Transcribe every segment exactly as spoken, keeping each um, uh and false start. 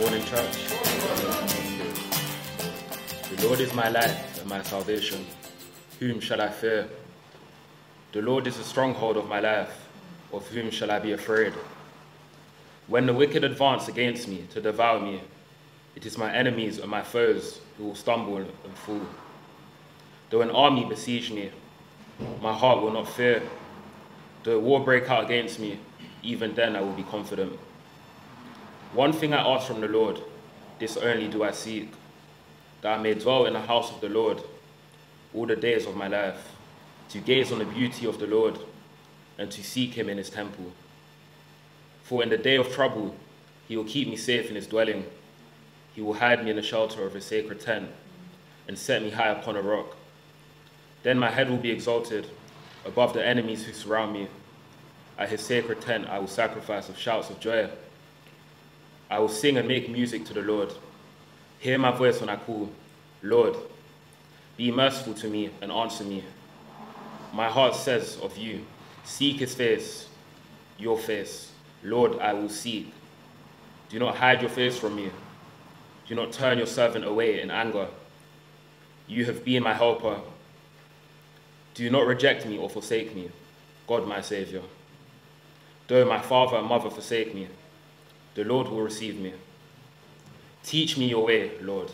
morning, church. The Lord is my light and my salvation. Whom shall I fear? The Lord is the stronghold of my life. Of whom shall I be afraid? When the wicked advance against me to devour me, it is my enemies and my foes who will stumble and fall. Though an army besiege me, my heart will not fear. Though war break out against me, even then I will be confident. One thing I ask from the Lord, this only do I seek, that I may dwell in the house of the Lord all the days of my life, to gaze on the beauty of the Lord and to seek him in his temple. For in the day of trouble, he will keep me safe in his dwelling. He will hide me in the shelter of his sacred tent and set me high upon a rock. Then my head will be exalted above the enemies who surround me. At his sacred tent, I will sacrifice with shouts of joy. I will sing and make music to the Lord. Hear my voice when I call, Lord, be merciful to me and answer me. My heart says of you, seek his face, your face, Lord, I will seek. Do not hide your face from me. Do not turn your servant away in anger. You have been my helper. Do not reject me or forsake me, God my Saviour. Though my father and mother forsake me, the Lord will receive me. Teach me your way, Lord.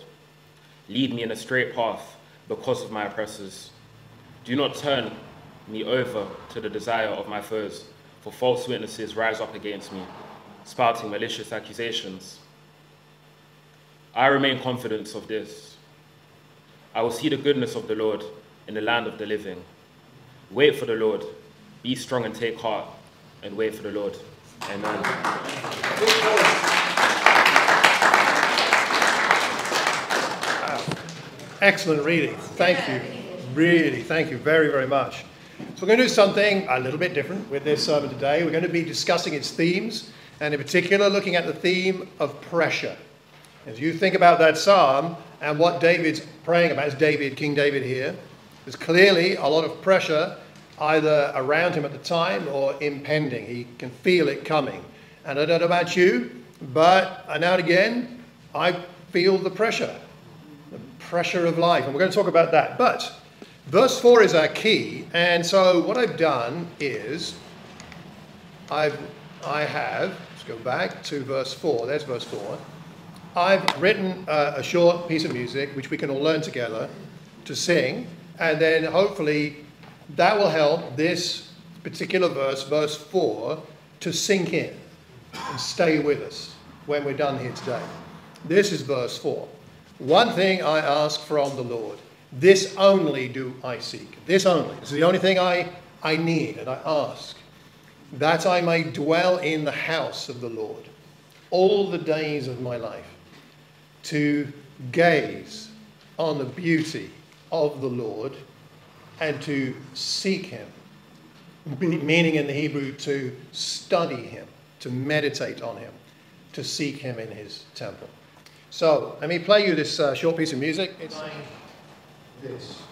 Lead me in a straight path because of my oppressors. Do not turn me over to the desire of my foes, for false witnesses rise up against me, spouting malicious accusations. I remain confident of this. I will see the goodness of the Lord in the land of the living. Wait for the Lord. Be strong and take heart, and wait for the Lord. Amen. Excellent reading. Thank you. Really, thank you very, very much. So we're going to do something a little bit different with this sermon today. We're going to be discussing its themes, and in particular looking at the theme of pressure. As you think about that psalm and what David's praying about, is David, King David here, there's clearly a lot of pressure either around him at the time or impending. He can feel it coming. And I don't know about you, but now and again, I feel the pressure, the pressure of life. And we're going to talk about that. But verse four is our key. And so what I've done is I've, I have, let's go back to verse four. There's verse four. I've written a, a short piece of music, which we can all learn together to sing. And then hopefully that will help this particular verse, verse four, to sink in and stay with us when we're done here today. This is verse four. One thing I ask from the Lord, this only do I seek. This only. This is the only thing I, I need and I ask, that I may dwell in the house of the Lord all the days of my life, to gaze on the beauty of the Lord and to seek him, meaning in the Hebrew to study him, to meditate on him, to seek him in his temple. So let me play you this uh, short piece of music. It's like this.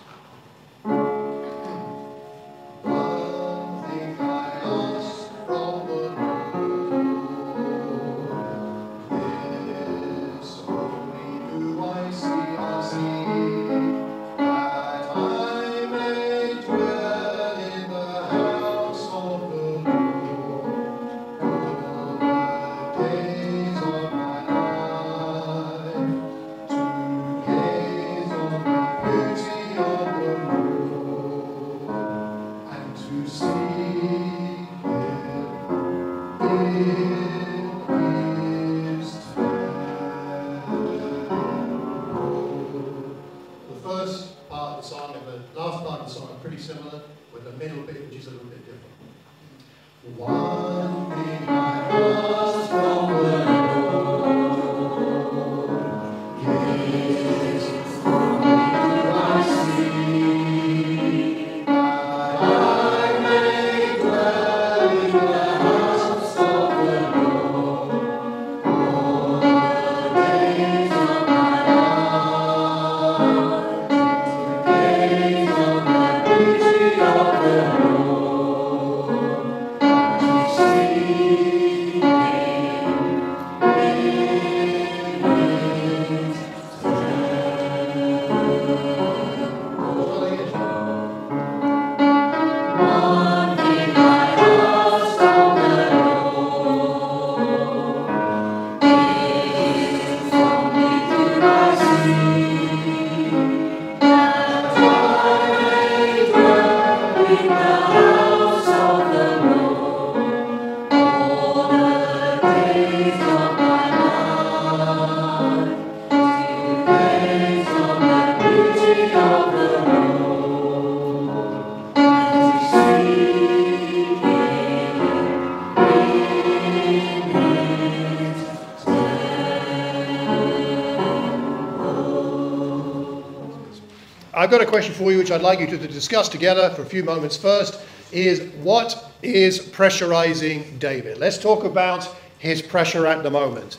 I've got a question for you which I'd like you to discuss together for a few moments. First is, what is pressurizing David? Let's talk about his pressure at the moment.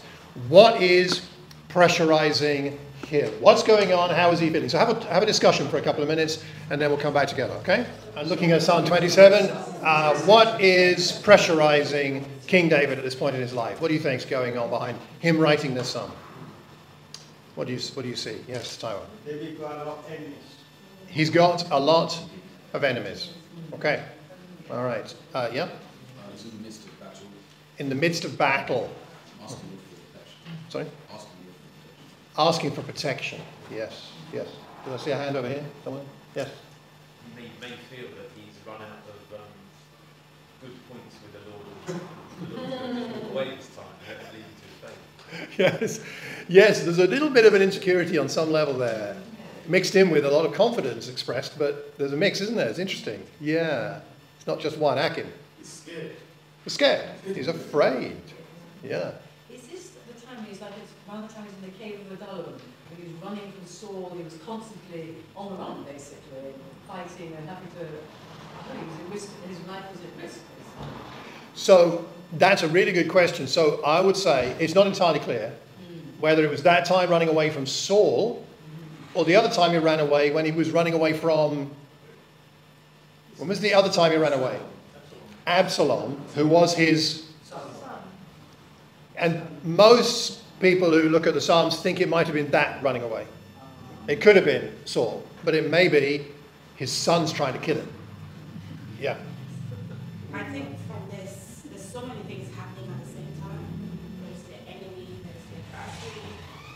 What is pressurizing him? What's going on? How is he feeling? So have a, have a discussion for a couple of minutes, and then we'll come back together, okay? I'm looking at Psalm twenty-seven. Uh, what is pressurizing King David at this point in his life? What do you think is going on behind him writing this psalm? What do you, what do you see? Yes, Taiwan. David got a lot of enemies. He's got a lot of enemies. Okay. All right. Uh, yeah? I was in the midst of battle. In the midst of battle. Asking for protection. Sorry? Asking for protection. Asking for protection. Yes. Yes. Did I see a hand over here? Someone? Yes. You may, may feel that he's run out of um, good points with the Lord. The Lord's going to walk away this time. That's leading to faith. Yes, yes. There's a little bit of an insecurity on some level there, mixed in with a lot of confidence expressed, but there's a mix, isn't there? It's interesting. Yeah, it's not just one Akin. He's scared. He's scared. He's afraid. Yeah. Is this the time he's like, it's one of the times in the cave of Adullam, when he was running from Saul, he was constantly on the run, basically, fighting and having to, I don't know, his life was at risk. So that's a really good question. So I would say it's not entirely clear whether it was that time running away from Saul or the other time he ran away when he was running away from... When was the other time he ran away? Absalom, who was his... And most people who look at the Psalms think it might have been that running away. It could have been Saul, but it may be his son's trying to kill him. Yeah. I think... so many things happening at the same time. There's the enemy, there's the adversary,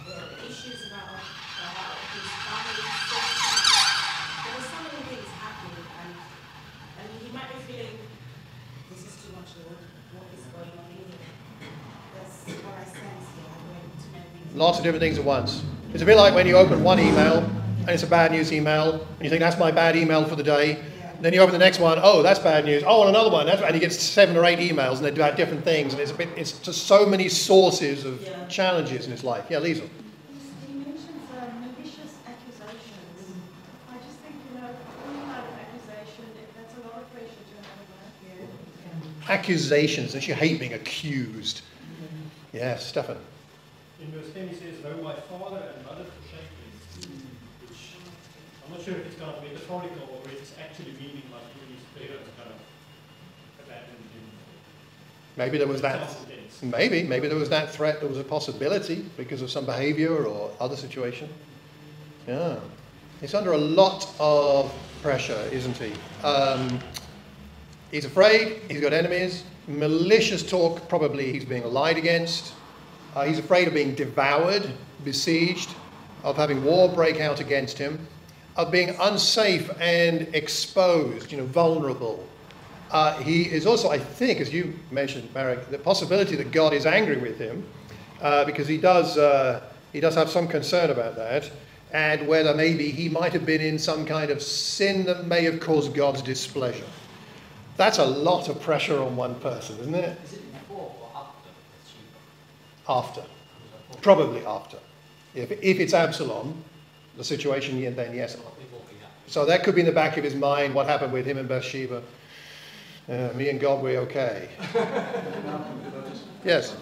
there are issues about uh, his family, there are so many things happening, and, and he might be feeling, this is too much, Lord, what is going on here? That's what I sense here, I'm doing too many things. Lots of different things at once. It's a bit like when you open one email, and it's a bad news email, and you think, that's my bad email for the day. Then you open the next one, oh, that's bad news. Oh, and another one, that's bad. And he gets seven or eight emails, and they're about different things. And it's a bit, it's just so many sources of yeah. challenges in his life. Yeah, Lisa. He mentions uh, malicious accusations. I just think, you know, any kind of accusation, that's a lot of pressure to have on you. Yeah. Accusations, don't you hate being accused? Yeah. Yes, Stefan. In verse ten, he says, "Though my father and mother forsake me," which I'm not sure if it's kind of metaphorical or it's actually meaning like his parents kind of abandoned him. Maybe there was that. Maybe, maybe there was that threat. There was a possibility because of some behaviour or other situation. Yeah, he's under a lot of pressure, isn't he? Um, he's afraid. He's got enemies. Malicious talk. Probably he's being lied against. Uh, he's afraid of being devoured, besieged, of having war break out against him, of being unsafe and exposed, you know, vulnerable. Uh, he is also, I think, as you mentioned, Marek, the possibility that God is angry with him, uh, because he does, uh, he does have some concern about that, and whether maybe he might have been in some kind of sin that may have caused God's displeasure. That's a lot of pressure on one person, isn't it? Is it before or after? After. Probably after. If, if it's Absalom, the situation, and then yes. So that could be in the back of his mind, what happened with him and Bathsheba. Uh, me and God, we're okay. Yes?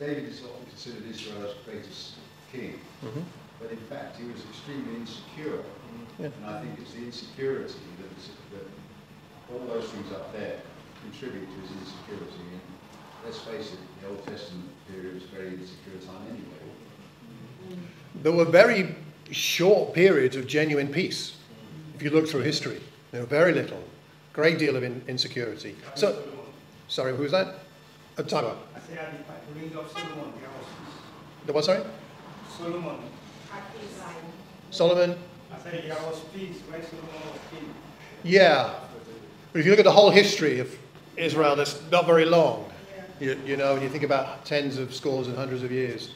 David is often considered Israel's greatest king, mm-hmm. but in fact he was extremely insecure. Yeah. And I think it's the insecurity that, is, that all those things up there contribute to his insecurity. And let's face it, the Old Testament period was a very insecure time anyway. There were very short periods of genuine peace. If you look through history, there were very little, great deal of in insecurity. So, sorry, who was that? Uh, time out. I said at the reign of Solomon. The what? Sorry. Solomon. Solomon. I said there was peace when Solomon was king. Yeah, but if you look at the whole history of Israel, that's not very long. Yeah. You, you know, when you think about tens of scores and hundreds of years.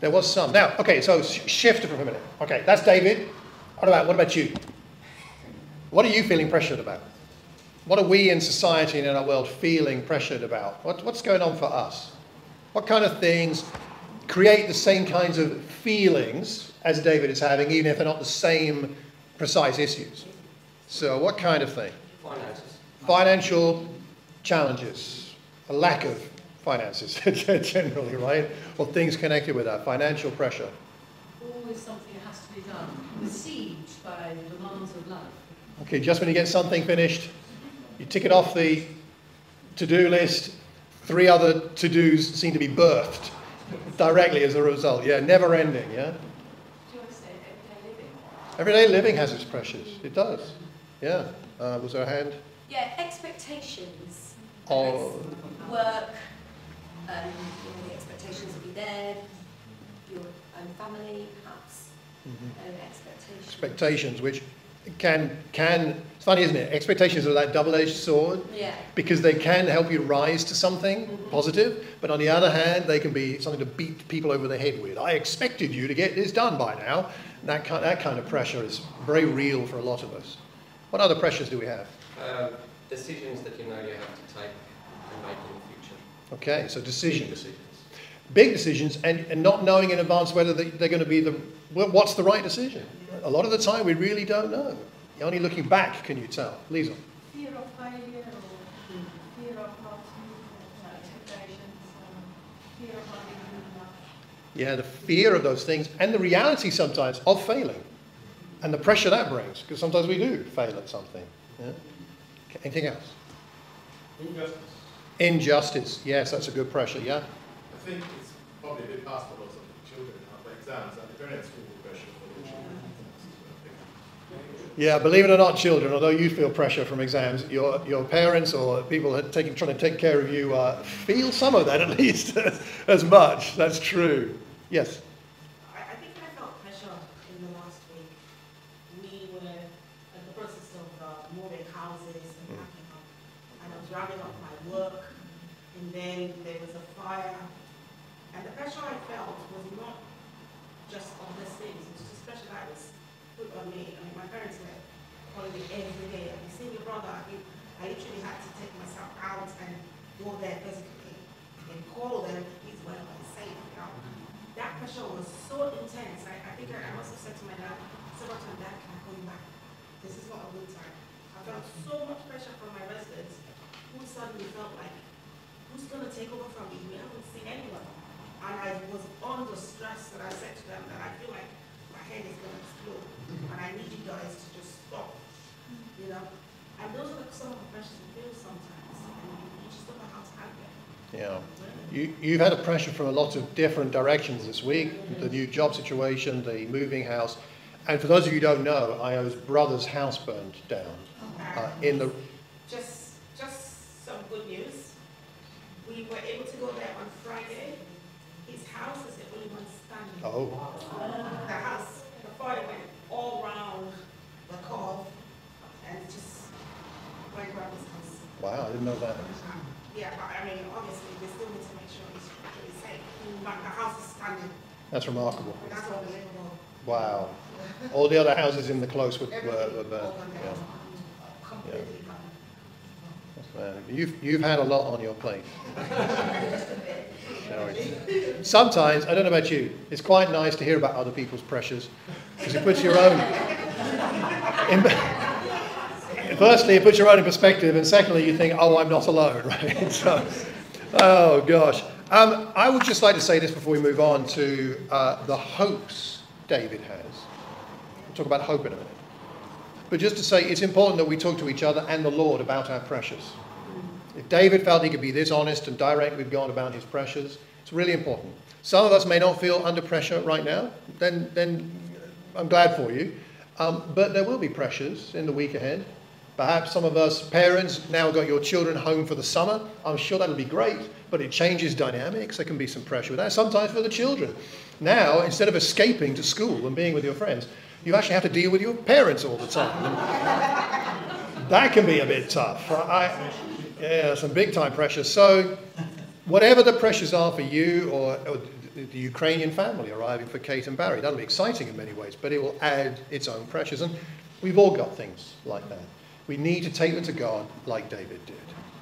There was some. Now, okay, so sh shift for a minute. Okay, that's David. What about, what about you? What are you feeling pressured about? What are we in society and in our world feeling pressured about? What, what's going on for us? What kind of things create the same kinds of feelings as David is having, even if they're not the same precise issues. So what kind of thing? Finances. Financial challenges. A lack of finances, generally, right? Or things connected with that. Financial pressure. Always something has to be done. Besieged by the demands of life. Okay, just when you get something finished, you tick it off the to-do list, three other to-dos seem to be birthed directly as a result. Yeah, never ending, yeah? Do you want to say everyday living? Everyday living has its pressures. It does. Yeah. Uh, was there a hand? Yeah, expectations. Oh. Work, um, you know, the expectations will be there, your own family, perhaps, mm-hmm. um, expectations. Expectations, which... Can, can, it's funny, isn't it? Expectations are that double-edged sword, yeah. Because they can help you rise to something mm-hmm. positive, but on the other hand, they can be something to beat people over the head with. I expected you to get this done by now. And that, kind, that kind of pressure is very real for a lot of us. What other pressures do we have? Um, decisions that you know you have to take and make in the future. Okay, so decisions. Big decisions. Big decisions and, and not knowing in advance whether they, they're going to be the, what's the right decision. A lot of the time, we really don't know. You're only looking back can you tell. Lisa. Fear of failure, or fear of loss, expectations, fear of not being good enough. Yeah, the fear of those things, and the reality sometimes of failing, and the pressure that brings, because sometimes we do fail at something. Yeah? Okay, anything else? Injustice. Injustice. Yes, that's a good pressure. Yeah. I think it's probably a bit past the loss of the children after exams, and the parents. Yeah, believe it or not, children, although you feel pressure from exams, your, your parents or people taking, trying to take care of you uh, feel some of that at least as, as much. That's true. Yes? I think I felt pressure in the last week. We were in the process of uh, moving houses and packing up, and I was rounding up my work, and then there was a fire. And the pressure I felt was not just on these things, it was just pressure that I was put on me. I mean, my parents were calling me every day. I mean, seeing your brother, I, mean, I literally had to take myself out and go there physically and call them, please, well, I'm safe. You know? That pressure was so intense. I, I think I must have said to my dad several times, Dad, can I call you back? This is not a good time. I felt so much pressure from my residents who suddenly felt like, who's going to take over from me? We haven't seen anyone. And I was under stress, and I said to them that I feel like my head is going to explode. And I need you guys to just stop, you know. And those are some of the pressures you feel sometimes, and you just don't know how to handle it. Yeah. You, you've had a pressure from a lot of different directions this week, mm-hmm. the new job situation, the moving house. And for those of you who don't know, Io's brother's house burned down. Oh. Uh, in the just, just some good news. We were able to go there on Friday. His house is the only one standing. Oh. The house, the fire went all round the curve and just went around his house. Wow, I didn't know that. Yeah, but I mean, obviously, they still need to make sure it's really safe. But the house is standing. That's remarkable. And that's unbelievable. Wow. All the other houses in the close were burned. Yeah. Completely gone. That's bad. You've, you've had a lot on your plate. Sometimes, I don't know about you, it's quite nice to hear about other people's pressures, because it puts your own in, firstly it puts your own in perspective, and secondly you think, oh, I'm not alone, right? So, oh gosh. Um, I would just like to say this before we move on to uh, the hopes David has. We'll talk about hope in a minute. But just to say, it's important that we talk to each other and the Lord about our pressures. If David felt he could be this honest and direct with God about his pressures, it's really important. Some of us may not feel under pressure right now, then, then I'm glad for you. Um, but there will be pressures in the week ahead. Perhaps some of us parents now got your children home for the summer. I'm sure that'll be great, but it changes dynamics. There can be some pressure with that, sometimes for the children. Now, instead of escaping to school and being with your friends, you actually have to deal with your parents all the time. That can be a bit tough. I, Yeah, some big time pressures. So whatever the pressures are for you or, or the Ukrainian family arriving for Kate and Barry, that'll be exciting in many ways, but it will add its own pressures. And we've all got things like that. We need to take them to God like David did.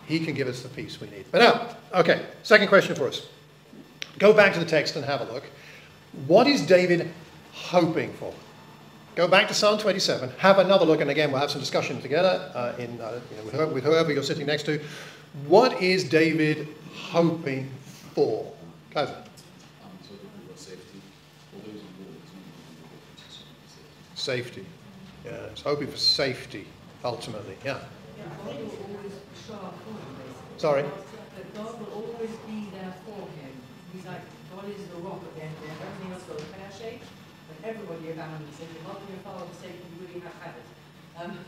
He can give us the peace we need. But now, okay, second question for us. Go back to the text and have a look. What is David hoping for? Go back to Psalm twenty-seven, have another look, and again we'll have some discussion together uh, in, uh, you know, with, her, with whoever you're sitting next to. What is David hoping for? Kaiser. Safety. Yeah, it's hoping for safety, ultimately. Yeah. yeah God will always show up for him, basically. Sorry? That God will always be there for him. He's like, God is the rock at the end there. Everything else goes pear-shaped, but everybody around is thinking, not your father's sake, you really have had it. Um,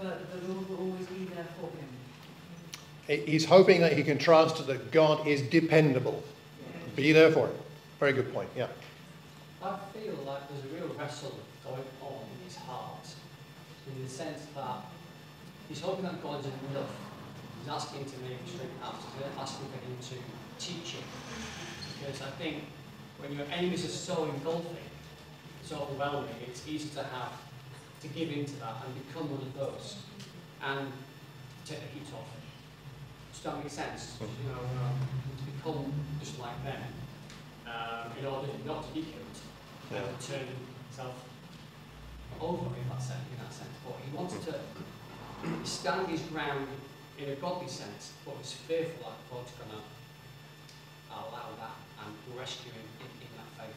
but the Lord will always be there for him. He's hoping that he can trust that God is dependable. Yeah. Be there for him. Very good point, yeah. I feel like there's a real wrestle going on in his heart, in the sense that he's hoping that God's enough. He's asking to make straight paths, asking for him to teach him. Because I think when your enemies are so engulfing, so overwhelming, it's easy to have to give into that and become one of those and take the heat off. Does that make sense? You know, to become just like them um, in order not to be killed. Yeah. Turn himself over in that sense, in that sense. But he wants to stand his ground in a godly sense, but he's fearful that God's going to allow that and rescue him in, in that faith.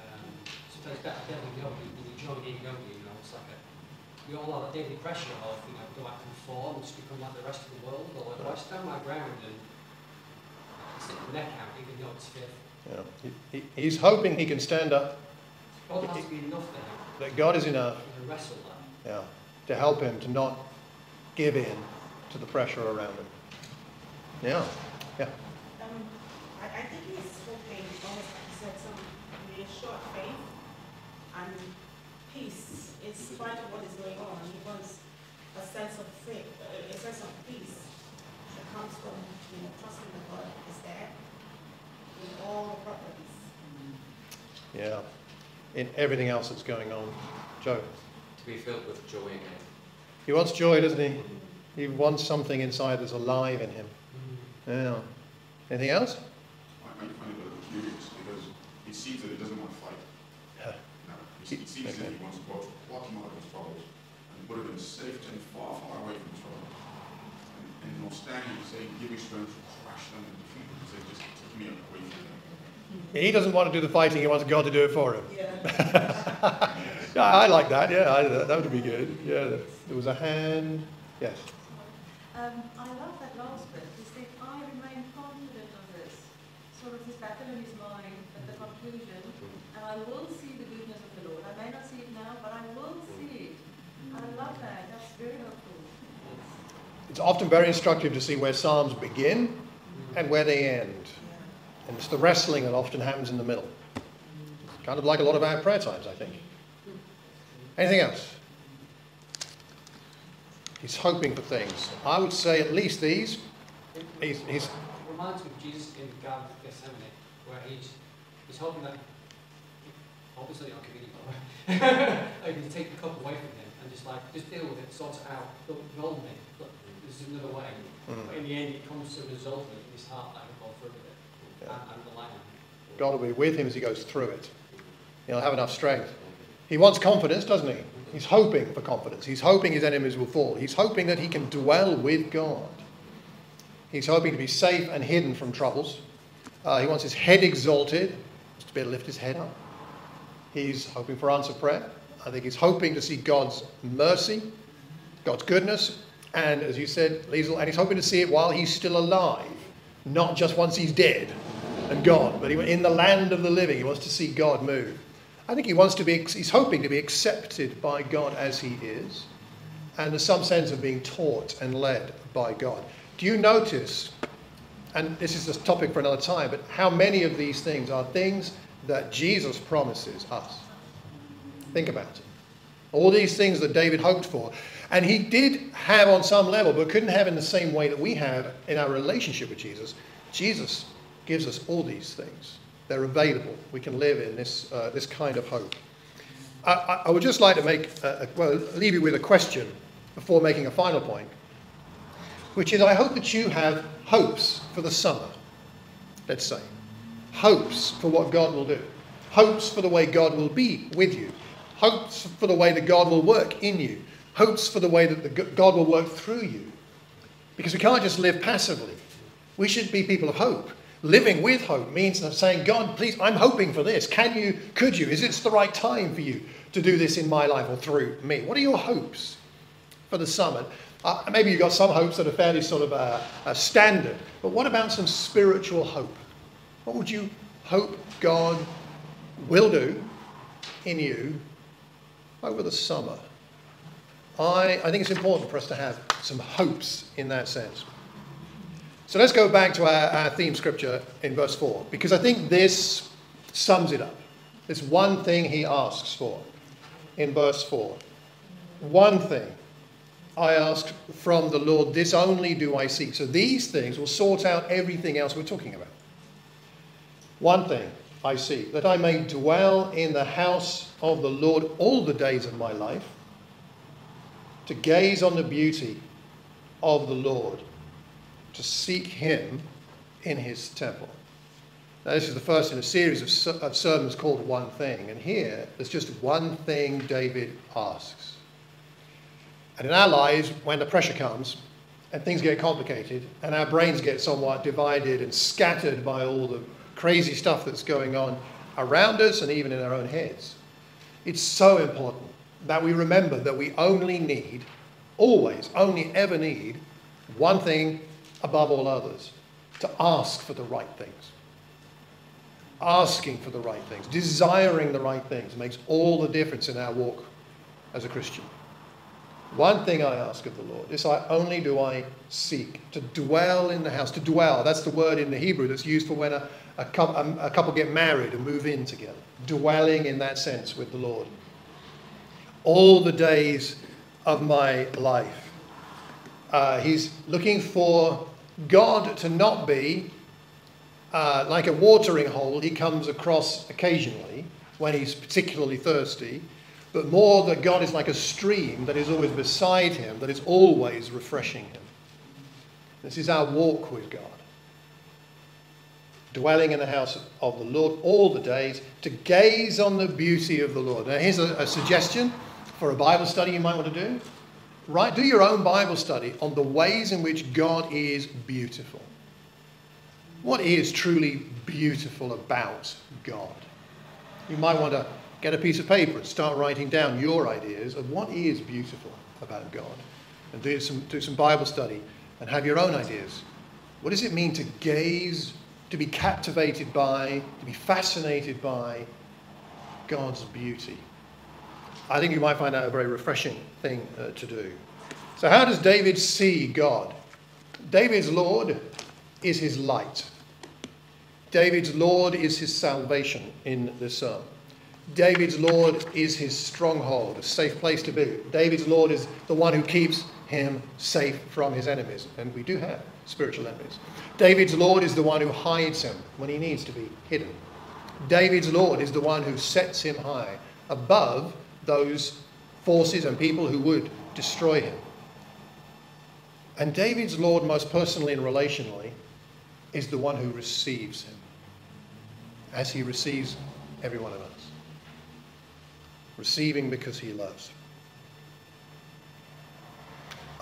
Um, so it's better definitely know when you join in, don't you? You know, it's like a, we all have a daily pressure of, you know, do I conform and just become like the rest of the world, or do I stand my ground and stick my neck out even though it's fearful? Yeah. He, he, he's hoping he can stand up. God has to be enough there. That God is enough to wrestle that. Yeah, to help him to not give in to the pressure around him. Yeah, yeah. Um, I, I think he's hoping, almost like you said, some reassured faith and peace in spite of what is going on. He wants a sense of faith, a sense of peace that comes from, you know, trusting that God is there. In all the properties. Yeah, in everything else that's going on. Joe? To be filled with joy in him. He wants joy, doesn't he? He wants something inside that's alive in him. Yeah. Anything else? I find it a little curious because he sees that he doesn't want to fight. Huh. No, he, he sees okay. that he wants God to pluck him out of his troubles and put him in safety and far, far away from his troubles. And, and not standing and saying, give me strength to crush them and defeat them. So just take me away. He doesn't want to do the fighting, he wants God to do it for him. Yeah. Yeah, I like that, yeah, I, that would be good. Yeah, there was a hand. Yes. Um, I love that last bit. He said, I remain confident of this. Sort of this battle in his mind at the conclusion, and I will see the goodness of the Lord. I may not see it now, but I will see it. And I love that. That's very helpful. It's often very instructive to see where Psalms begin and where they end. And it's the wrestling that often happens in the middle. Kind of like a lot of our prayer times, I think. Anything else? He's hoping for things. I would say at least these. He's, he's it reminds me of Jesus in the Garden of Gethsemane, where he's, he's hoping that, obviously I'll give you the I can take the cup away from him and just like, just deal with it, sort it out, don't roll me, look, this is another way. Mm. But in the end, it comes to resolve it in his heart that he'll go through with it. Yeah. And, and the line. God will be with him as he goes through it. He'll have enough strength. He wants confidence, doesn't he? He's hoping for confidence. He's hoping his enemies will fall. He's hoping that he can dwell with God. He's hoping to be safe and hidden from troubles. Uh, he wants his head exalted, just to be able to lift his head up. He's hoping for answered prayer. I think he's hoping to see God's mercy, God's goodness, and as you said, Liesl, and he's hoping to see it while he's still alive, not just once he's dead and gone, but in the land of the living. He wants to see God move. I think he wants to be, he's hoping to be accepted by God as he is, and there's some sense of being taught and led by God. Do you notice, and this is a topic for another time, but how many of these things are things that Jesus promises us? Think about it. All these things that David hoped for, and he did have on some level, but couldn't have in the same way that we have in our relationship with Jesus. Jesus gives us all these things. They're available. We can live in this uh, this kind of hope. I, I, I would just like to make a, a, well leave you with a question before making a final point, which is I hope that you have hopes for the summer. let's say. Hopes for what God will do. Hopes for the way God will be with you. Hopes for the way that God will work in you. Hopes for the way that the God will work through you. Because we can't just live passively. We should be people of hope. Living with hope means saying, God, please, I'm hoping for this. Can you, could you, is this the right time for you to do this in my life or through me? What are your hopes for the summer? Uh, maybe you've got some hopes that are fairly sort of uh, uh, standard, but what about some spiritual hope? What would you hope God will do in you over the summer? I, I think it's important for us to have some hopes in that sense. So let's go back to our, our theme scripture in verse four, because I think this sums it up. There's one thing he asks for in verse four. One thing I asked from the Lord, this only do I seek. So these things will sort out everything else we're talking about. One thing I seek, that I may dwell in the house of the Lord all the days of my life, to gaze on the beauty of the Lord, to seek him in his temple. Now, this is the first in a series of, ser of sermons called One Thing. And here, there's just one thing David asks. And in our lives, when the pressure comes and things get complicated and our brains get somewhat divided and scattered by all the crazy stuff that's going on around us and even in our own heads, it's so important that we remember that we only need, always, only ever need, one thing above all others, to ask for the right things. Asking for the right things, desiring the right things makes all the difference in our walk as a Christian. One thing I ask of the Lord, this I only do I seek, to dwell in the house. To dwell, that's the word in the Hebrew that's used for when a, a, couple, a couple get married and move in together. Dwelling in that sense with the Lord. All the days of my life. Uh, he's looking for God to not be uh, like a watering hole he comes across occasionally when he's particularly thirsty, but more that God is like a stream that is always beside him, that is always refreshing him. This is our walk with God. Dwelling in the house of the Lord all the days, to gaze on the beauty of the Lord. Now here's a, a suggestion for a Bible study you might want to do. Right, do your own Bible study on the ways in which God is beautiful. What is truly beautiful about God? You might want to get a piece of paper and start writing down your ideas of what is beautiful about God. And do some, do some Bible study and have your own ideas. What does it mean to gaze, to be captivated by, to be fascinated by God's beauty? I think you might find that a very refreshing thing uh, to do. So how does David see God? David's Lord is his light. David's Lord is his salvation in this psalm. David's Lord is his stronghold, a safe place to be. David's Lord is the one who keeps him safe from his enemies. And we do have spiritual enemies. David's Lord is the one who hides him when he needs to be hidden. David's Lord is the one who sets him high above those forces and people who would destroy him. And David's Lord, most personally and relationally, is the one who receives him, as he receives every one of us. Receiving because he loves.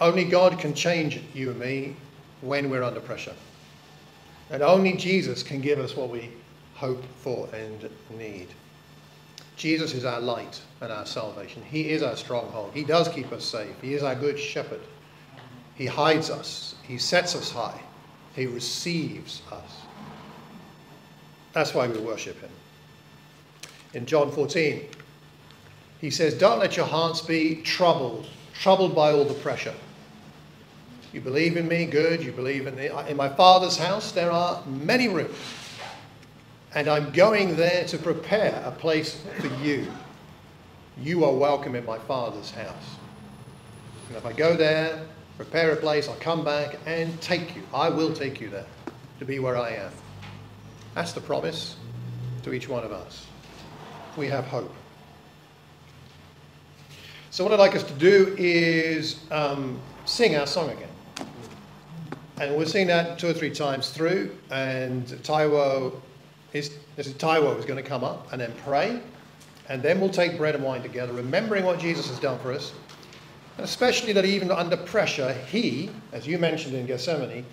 Only God can change you and me when we're under pressure. And only Jesus can give us what we hope for and need. Jesus is our light and our salvation. He is our stronghold. He does keep us safe. He is our good shepherd. He hides us. He sets us high. He receives us. That's why we worship him. In John fourteen... he says, don't let your hearts be troubled, troubled by all the pressure. You believe in me, good. You believe in me. In my Father's house, there are many rooms. And I'm going there to prepare a place for you. You are welcome in my Father's house. And if I go there, prepare a place, I'll come back and take you. I will take you there to be where I am. That's the promise to each one of us. We have hope. So what I'd like us to do is um, sing our song again. And we've seen that two or three times through, and Taiwo is, this is Taiwo is going to come up and then pray, and then we'll take bread and wine together, remembering what Jesus has done for us, and especially that even under pressure, he, as you mentioned in Gethsemane,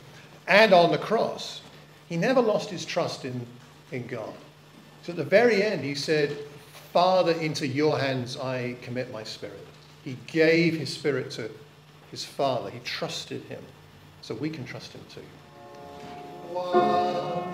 and on the cross, he never lost his trust in, in God. So at the very end, he said, Father, into your hands I commit my spirit. He gave his spirit to his Father. He trusted him. So we can trust him too. Wow.